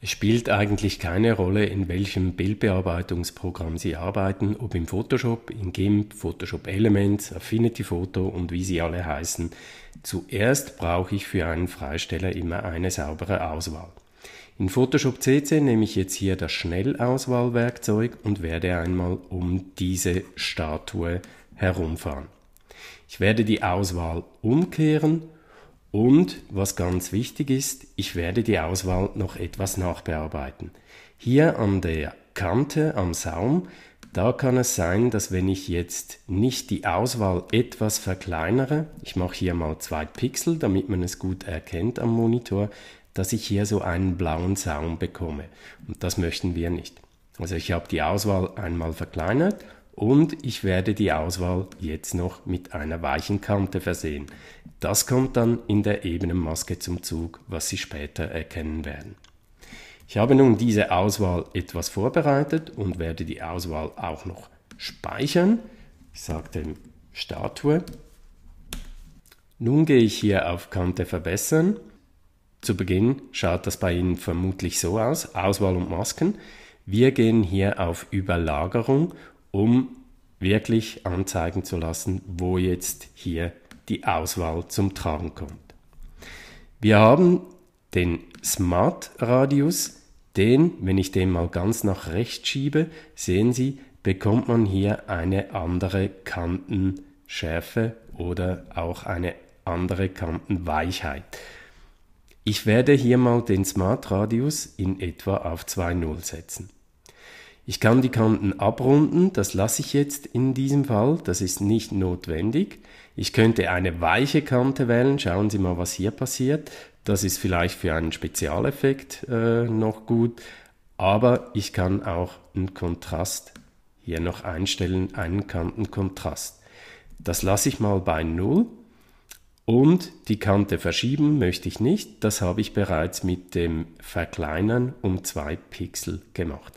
Es spielt eigentlich keine Rolle, in welchem Bildbearbeitungsprogramm Sie arbeiten, ob im Photoshop, in GIMP, Photoshop Elements, Affinity Photo und wie sie alle heißen. Zuerst brauche ich für einen Freisteller immer eine saubere Auswahl. In Photoshop CC nehme ich jetzt hier das Schnellauswahlwerkzeug und werde einmal um diese Statue herumfahren. Ich werde die Auswahl umkehren. Und, was ganz wichtig ist, ich werde die Auswahl noch etwas nachbearbeiten. Hier an der Kante, am Saum, da kann es sein, dass wenn ich jetzt nicht die Auswahl etwas verkleinere, ich mache hier mal 2 Pixel, damit man es gut erkennt am Monitor, dass ich hier so einen blauen Saum bekomme. Und das möchten wir nicht. Also ich habe die Auswahl einmal verkleinert. Und ich werde die Auswahl jetzt noch mit einer weichen Kante versehen. Das kommt dann in der Ebenenmaske zum Zug, was Sie später erkennen werden. Ich habe nun diese Auswahl etwas vorbereitet und werde die Auswahl auch noch speichern. Ich sage dem Statue. Nun gehe ich hier auf Kante verbessern. Zu Beginn schaut das bei Ihnen vermutlich so aus, Auswahl und Masken. Wir gehen hier auf Überlagerung, um wirklich anzeigen zu lassen, wo jetzt hier die Auswahl zum Tragen kommt. Wir haben den Smart Radius, den, wenn ich den mal ganz nach rechts schiebe, sehen Sie, bekommt man hier eine andere Kantenschärfe oder auch eine andere Kantenweichheit. Ich werde hier mal den Smart Radius in etwa auf 2,0 setzen. Ich kann die Kanten abrunden, das lasse ich jetzt in diesem Fall, das ist nicht notwendig. Ich könnte eine weiche Kante wählen, schauen Sie mal, was hier passiert. Das ist vielleicht für einen Spezialeffekt noch gut, aber ich kann auch einen Kontrast hier noch einstellen, einen Kantenkontrast. Das lasse ich mal bei 0 und die Kante verschieben möchte ich nicht, das habe ich bereits mit dem Verkleinern um 2 Pixel gemacht.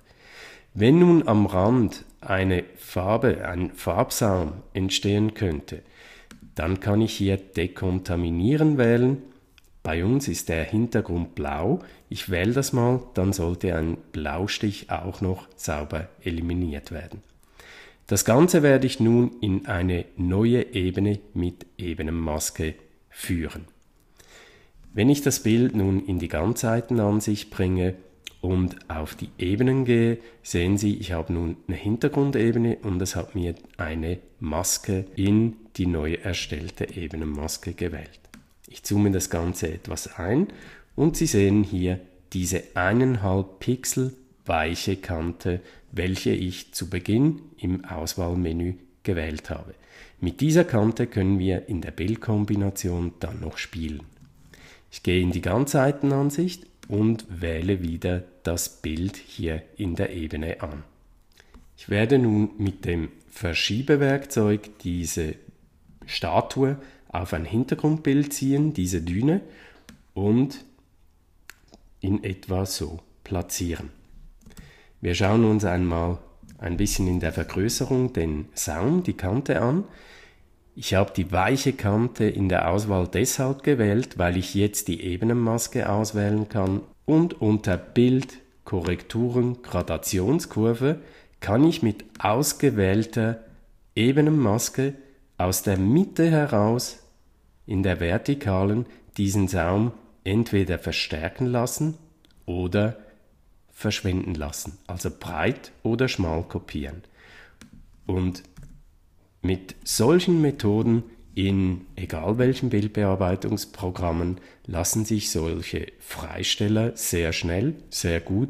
Wenn nun am Rand eine Farbe, ein Farbsaum entstehen könnte, dann kann ich hier Dekontaminieren wählen. Bei uns ist der Hintergrund blau. Ich wähle das mal, dann sollte ein Blaustich auch noch sauber eliminiert werden. Das Ganze werde ich nun in eine neue Ebene mit Ebenenmaske führen. Wenn ich das Bild nun in die Ganzseitenansicht bringe, und auf die Ebenen gehe, sehen Sie, ich habe nun eine Hintergrundebene und es hat mir eine Maske in die neu erstellte Ebenenmaske gewählt. Ich zoome das Ganze etwas ein und Sie sehen hier diese 1,5 Pixel weiche Kante, welche ich zu Beginn im Auswahlmenü gewählt habe. Mit dieser Kante können wir in der Bildkombination dann noch spielen. Ich gehe in die Ganzseitenansicht und wähle wieder das Bild hier in der Ebene an. Ich werde nun mit dem Verschiebewerkzeug diese Statue auf ein Hintergrundbild ziehen, diese Düne, und in etwa so platzieren. Wir schauen uns einmal ein bisschen in der Vergrößerung den Saum, die Kante an. Ich habe die weiche Kante in der Auswahl deshalb gewählt, weil ich jetzt die Ebenenmaske auswählen kann und unter Bild, Korrekturen, Gradationskurve kann ich mit ausgewählter Ebenenmaske aus der Mitte heraus in der Vertikalen diesen Saum entweder verstärken lassen oder verschwinden lassen, also breit oder schmal kopieren. Und mit solchen Methoden in egal welchen Bildbearbeitungsprogrammen lassen sich solche Freisteller sehr schnell, sehr gut,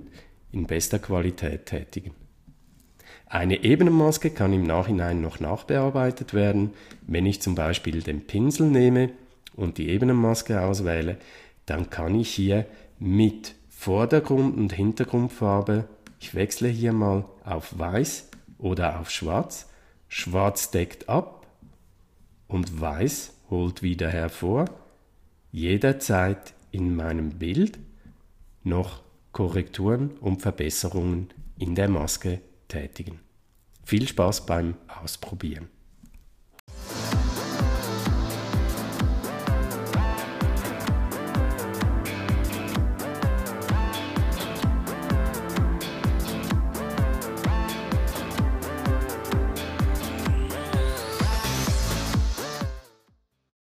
in bester Qualität tätigen. Eine Ebenenmaske kann im Nachhinein noch nachbearbeitet werden. Wenn ich zum Beispiel den Pinsel nehme und die Ebenenmaske auswähle, dann kann ich hier mit Vordergrund- und Hintergrundfarbe, ich wechsle hier mal auf Weiß oder auf Schwarz, Schwarz deckt ab und Weiß holt wieder hervor, jederzeit in meinem Bild noch Korrekturen und Verbesserungen in der Maske tätigen. Viel Spaß beim Ausprobieren!